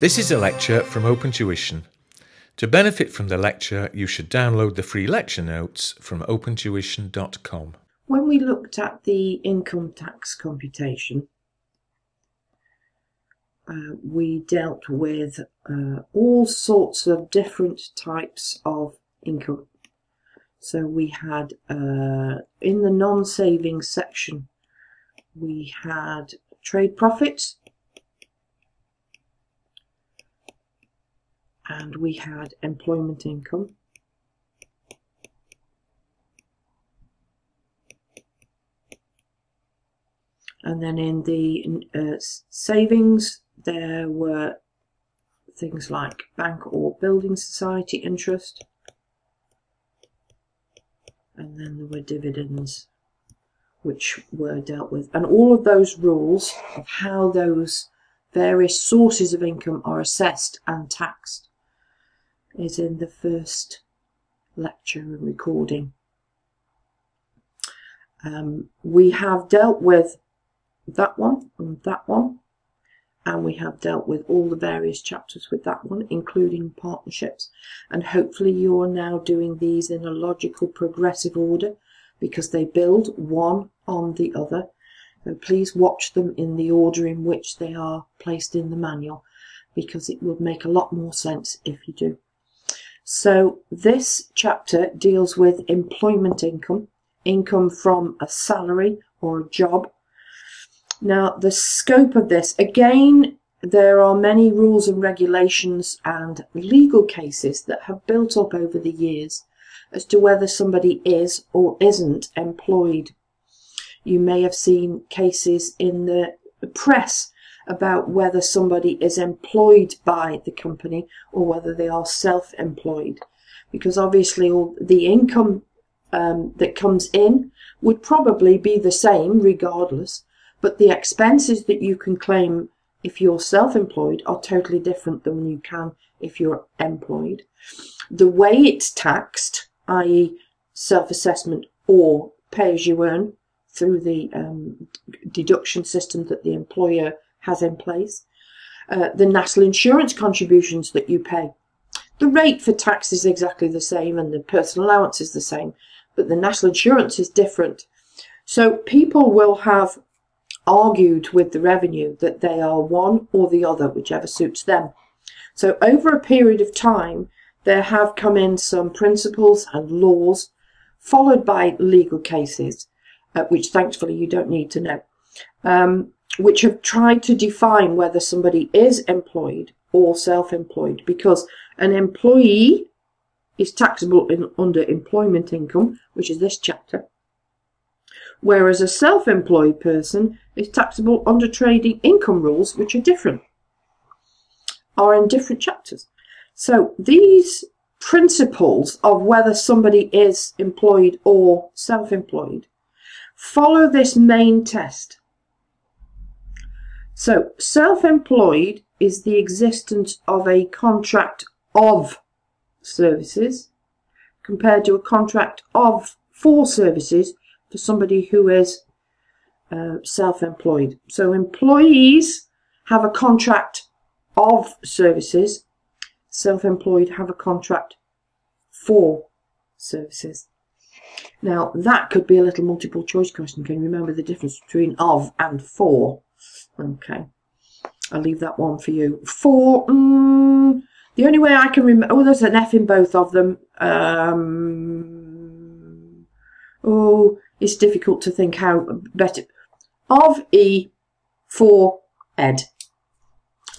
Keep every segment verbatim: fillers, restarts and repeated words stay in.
This is a lecture from OpenTuition. To benefit from the lecture, you should download the free lecture notes from open tuition dot com. When we looked at the income tax computation, uh, we dealt with uh, all sorts of different types of income. So we had, uh, in the non-saving section, we had trade profits, and we had employment income, and then in the uh, savings there were things like bank or building society interest, and then there were dividends which were dealt with, and all of those rules of how those various sources of income are assessed and taxed is in the first lecture and recording. Um, we have dealt with that one and that one, and we have dealt with all the various chapters with that one, including partnerships, and hopefully you're now doing these in a logical progressive order because they build one on the other. So please watch them in the order in which they are placed in the manual, because it would make a lot more sense if you do. So this chapter deals with employment income, income from a salary or a job. Now the scope of this, again, there are many rules and regulations and legal cases that have built up over the years as to whether somebody is or isn't employed. You may have seen cases in the press about whether somebody is employed by the company or whether they are self-employed, because obviously all the income um, that comes in would probably be the same regardless, but the expenses that you can claim if you're self-employed are totally different than you can if you're employed. The way it's taxed, that is self-assessment or pay-as-you-earn through the um, deduction system that the employer has in place, uh, the national insurance contributions that you pay. The rate for tax is exactly the same and the personal allowance is the same, but the national insurance is different. So people will have argued with the revenue that they are one or the other, whichever suits them. So over a period of time there have come in some principles and laws followed by legal cases, uh, which thankfully you don't need to know, um, which have tried to define whether somebody is employed or self-employed, because an employee is taxable in, under employment income, which is this chapter, whereas a self-employed person is taxable under trading income rules, which are different, are in different chapters. So these principles of whether somebody is employed or self-employed follow this main test. So, self-employed is the existence of a contract of services compared to a contract of for services for somebody who is uh, self-employed. So, employees have a contract of services, self-employed have a contract for services. Now, that could be a little multiple choice question. Can you remember the difference between of and for? Okay, I'll leave that one for you. For, mm, the only way I can remember, oh, there's an F in both of them. Um, oh, it's difficult to think how better. Of E for Ed.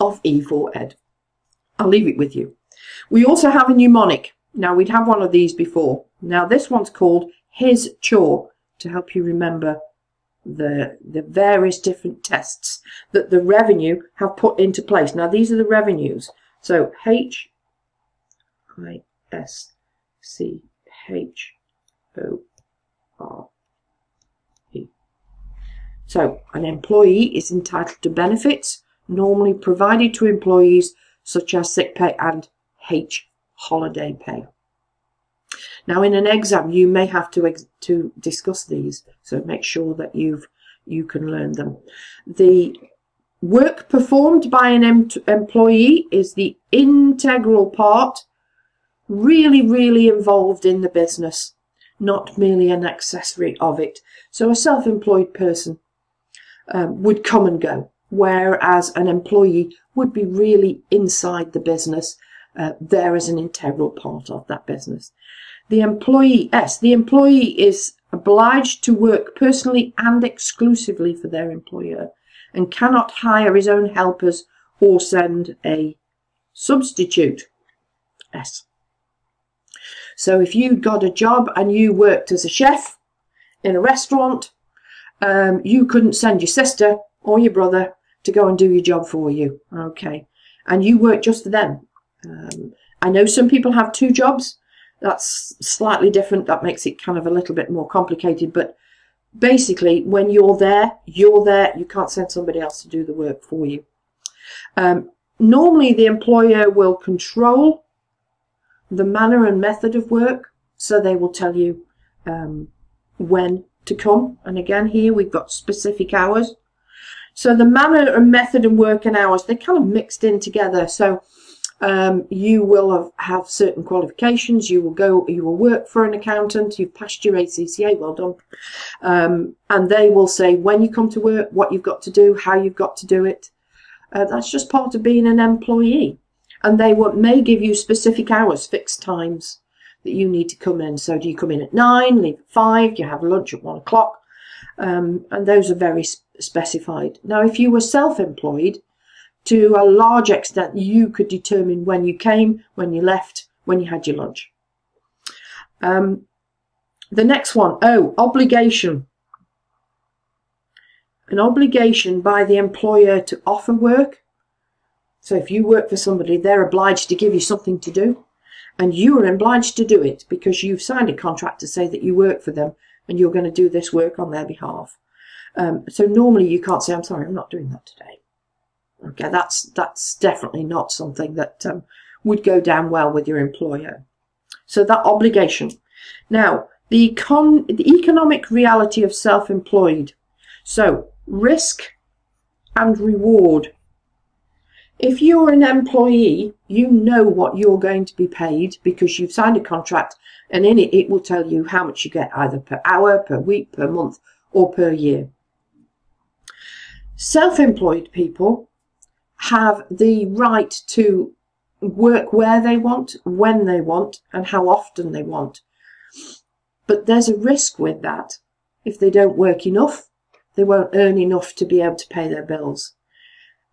Of E for Ed. I'll leave it with you. We also have a mnemonic. Now, we'd have one of these before. Now, this one's called His Chore, to help you remember the the various different tests that the revenue have put into place. Now these are the revenues, so H I S C H O R E. So an employee is entitled to benefits normally provided to employees, such as sick pay and H holiday pay. Now in an exam you may have to ex to discuss these, so make sure that you've you can learn them. The Work performed by an em employee is the integral part, really, really involved in the business, not merely an accessory of it. So a self-employed person um, would come and go, whereas an employee would be really inside the business, uh, there as an integral part of that business. The employee, yes, the employee is obliged to work personally and exclusively for their employer, and cannot hire his own helpers or send a substitute. S. So if you got a job and you worked as a chef in a restaurant, um, you couldn't send your sister or your brother to go and do your job for you. Okay, and you work just for them. Um, I know some people have two jobs. That's slightly different. That makes it kind of a little bit more complicated, but basically, when you're there, you're there. You can't send somebody else to do the work for you. Um, normally, the employer will control the manner and method of work, so they will tell you um, when to come. And again, here we've got specific hours. So the manner and method and work and hours, they're kind of mixed in together. So um, you will have, have certain qualifications. You will go, you will work for an accountant. You've passed your A C C A, well done. Um, and they will say when you come to work, what you've got to do, how you've got to do it. Uh, that's just part of being an employee. And they will, may give you specific hours, fixed times that you need to come in. So do you come in at nine, leave at five, you have lunch at one o'clock. Um, and those are very specific. Specified. Now, if you were self-employed, to a large extent, you could determine when you came, when you left, when you had your lunch. Um, the next one, oh, obligation. An obligation by the employer to offer work. So if you work for somebody, they're obliged to give you something to do, and you are obliged to do it because you've signed a contract to say that you work for them and you're going to do this work on their behalf. Um, so normally you can't say, I'm sorry, I'm not doing that today. Okay, that's that's definitely not something that um, would go down well with your employer. So that obligation. Now, the, con the economic reality of self-employed. So risk and reward. If you're an employee, you know what you're going to be paid because you've signed a contract, and in it, it will tell you how much you get either per hour, per week, per month, or per year. Self-employed people have the right to work where they want, when they want, and how often they want. But there's a risk with that. If they don't work enough, they won't earn enough to be able to pay their bills.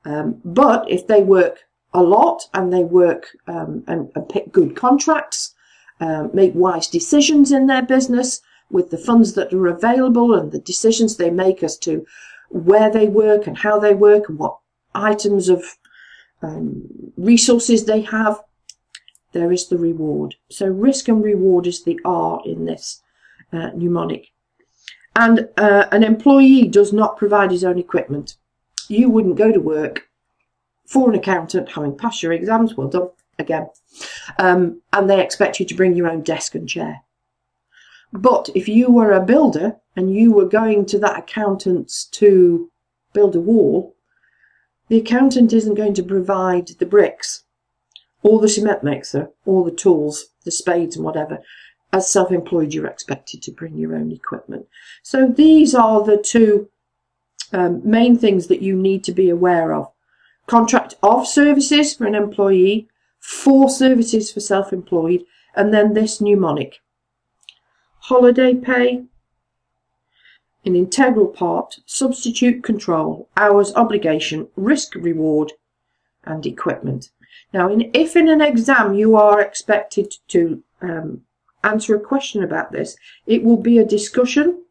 Um, but if they work a lot and they work um, and, and pick good contracts, um, make wise decisions in their business with the funds that are available and the decisions they make as to where they work and how they work and what items of um, resources they have, there is the reward. So risk and reward is the R in this uh, mnemonic. And uh, an employee does not provide his own equipment. You wouldn't go to work for an accountant having passed your exams, well done again, um, and they expect you to bring your own desk and chair. But if you were a builder and you were going to that accountant's to build a wall, the accountant isn't going to provide the bricks or the cement mixer or the tools, the spades and whatever. As self-employed, you're expected to bring your own equipment. So these are the two um, main things that you need to be aware of. Contract of services for an employee, for services for self-employed, and then this mnemonic. Holiday pay, an integral part, substitute control, hours, obligation, risk, reward, and equipment. Now, in, if in an exam you are expected to um, answer a question about this, it will be a discussion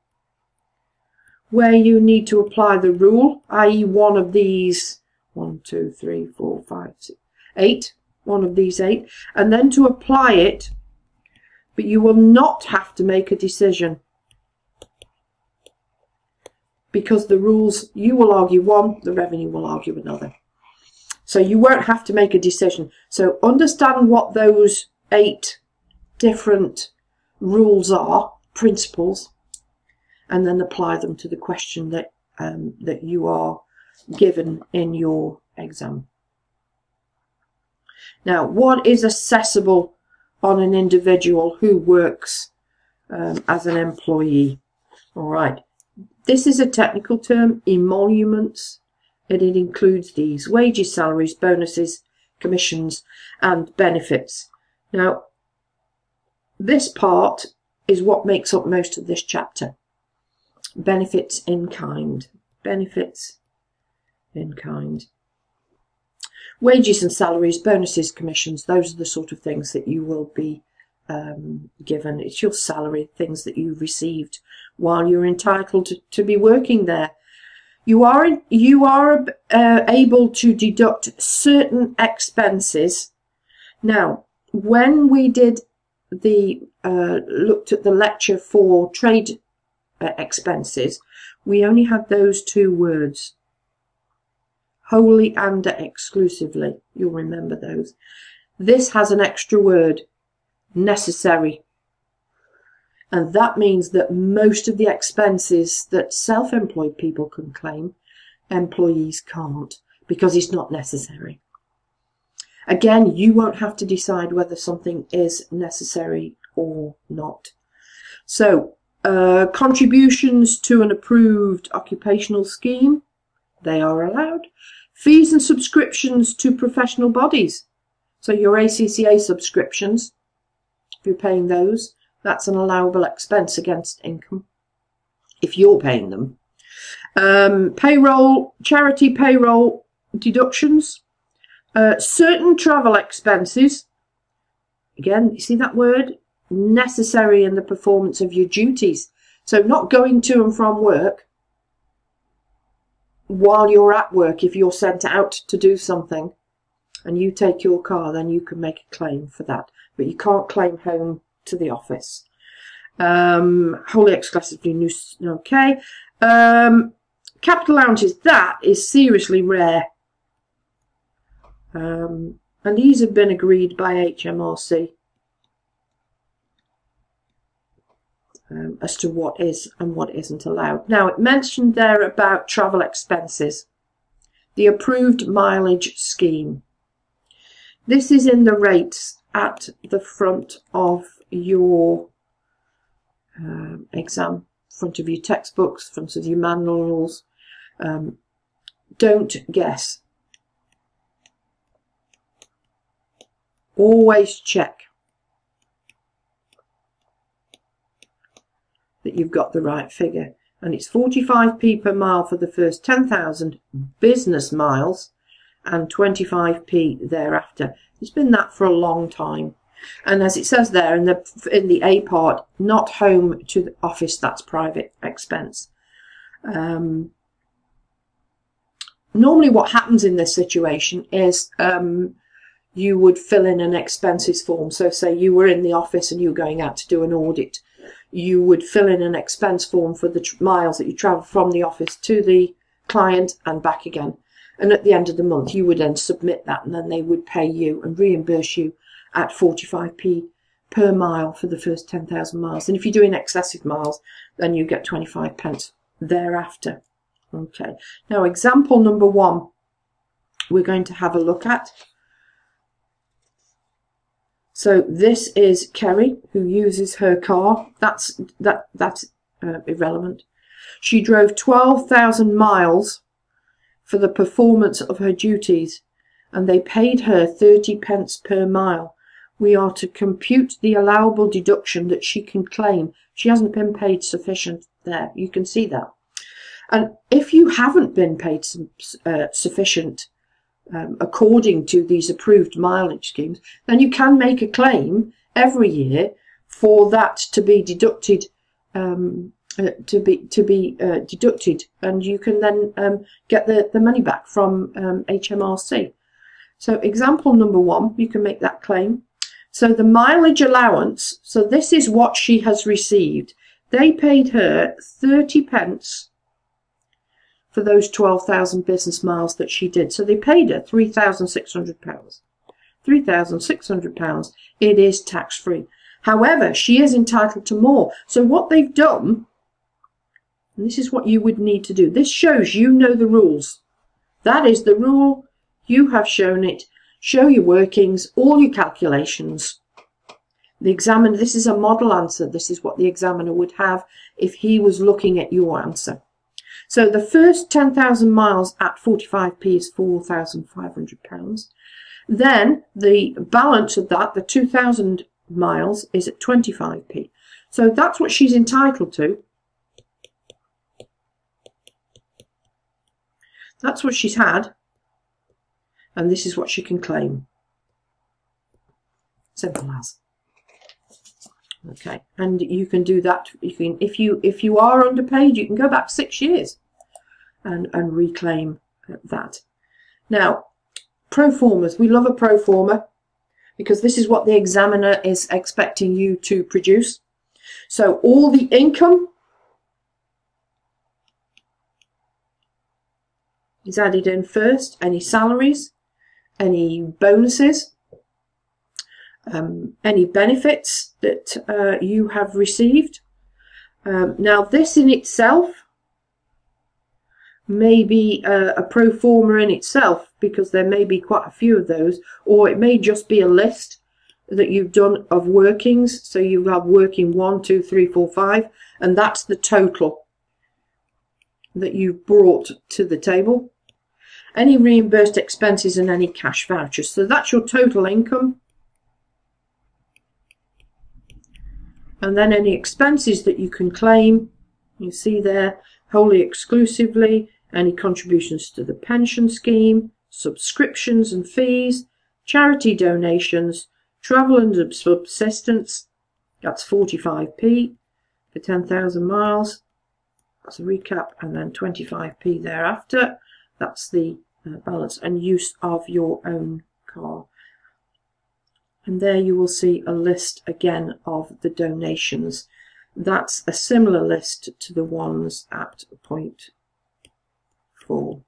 where you need to apply the rule, that is one of these, one, two, three, four, five, six, eight, one of these eight, and then to apply it. But you will not have to make a decision because the rules, you will argue one, the revenue will argue another. So you won't have to make a decision. So understand what those eight different rules are, principles, and then apply them to the question that, um, that you are given in your exam. Now, what is assessable on an individual who works um, as an employee? All right, this is a technical term, emoluments, and it includes these: wages, salaries, bonuses, commissions, and benefits. Now, this part is what makes up most of this chapter. Benefits in kind. Benefits in kind. Wages and salaries, bonuses, commissions, those are the sort of things that you will be um, given. It's your salary, things that you received while you're entitled to, to be working there. You are, you are uh, able to deduct certain expenses. Now, when we did the uh, looked at the lecture for trade uh, expenses, we only had those two words, wholly and exclusively. You'll remember those. This has an extra word, necessary. And that means that most of the expenses that self-employed people can claim, employees can't, because it's not necessary. Again, you won't have to decide whether something is necessary or not. So, uh, contributions to an approved occupational scheme, they are allowed. Fees and subscriptions to professional bodies. So your A C C A subscriptions, if you're paying those, that's an allowable expense against income, if you're paying them. Um, payroll, charity payroll deductions. Uh, certain travel expenses. Again, you see that word? Necessary in the performance of your duties. So not going to and from work while you're at work. If you're sent out to do something and you take your car, then you can make a claim for that. But you can't claim home to the office. Um, wholly exclusively new. Okay. Um, capital allowances, that is seriously rare. Um, and these have been agreed by H M R C um, as to what is and what isn't allowed. Now, it mentioned there about travel expenses, the approved mileage scheme. This is in the rates at the front of your um, exam, front of your textbooks, front of your manuals. Um, don't guess. Always check that you've got the right figure. And it's forty-five p per mile for the first ten thousand business miles and twenty-five p thereafter. It's been that for a long time. And as it says there in the, in the A part, not home to the office, that's private expense. Um, normally what happens in this situation is um, you would fill in an expenses form. So say you were in the office and you were going out to do an audit. You would fill in an expense form for the miles that you travel from the office to the client and back again. And at the end of the month, you would then submit that, and then they would pay you and reimburse you at forty-five p per mile for the first ten thousand miles. And if you're doing excessive miles, then you get twenty-five pence thereafter. Okay. Now, example number one, we're going to have a look at. So this is Kerry, who uses her car. That's that that's uh, irrelevant. She drove twelve thousand miles for the performance of her duties, and they paid her thirty pence per mile. We are to compute the allowable deduction that she can claim. She hasn't been paid sufficient there. You can see that. And if you haven't been paid uh, sufficient, Um, according to these approved mileage schemes, then you can make a claim every year for that to be deducted, um, uh, to be to be uh, deducted, and you can then um, get the the money back from um, H M R C. So example number one, you can make that claim. So the mileage allowance. So this is what she has received. They paid her thirty pence. For those twelve thousand business miles that she did. So they paid her three thousand six hundred pounds. three thousand six hundred pounds, it is tax-free. However, she is entitled to more. So what they've done, and this is what you would need to do, this shows you know the rules. That is the rule. You have shown it. Show your workings, all your calculations. The examiner, this is a model answer. This is what the examiner would have if he was looking at your answer. So the first ten thousand miles at forty-five p is four thousand five hundred pounds. Then the balance of that, the two thousand miles, is at twenty-five p. So that's what she's entitled to. That's what she's had. And this is what she can claim. Simple as. Okay, and you can do that. You can, if you if you are underpaid, you can go back six years and and reclaim that. Now, proformas. We love a proforma because this is what the examiner is expecting you to produce. So all the income is added in first. Any salaries, any bonuses. Um, any benefits that uh, you have received. Um, now this in itself may be a, a pro forma in itself, because there may be quite a few of those, or it may just be a list that you've done of workings. So you have working one, two, three, four, five, and that's the total that you've brought to the table. Any reimbursed expenses and any cash vouchers. So that's your total income. And then any expenses that you can claim, you see there, wholly exclusively, any contributions to the pension scheme, subscriptions and fees, charity donations, travel and subsistence, that's forty-five p for ten thousand miles, that's a recap, and then twenty-five p thereafter, that's the uh, balance and use of your own car. And there you will see a list again of the donations. That's a similar list to the ones at point four.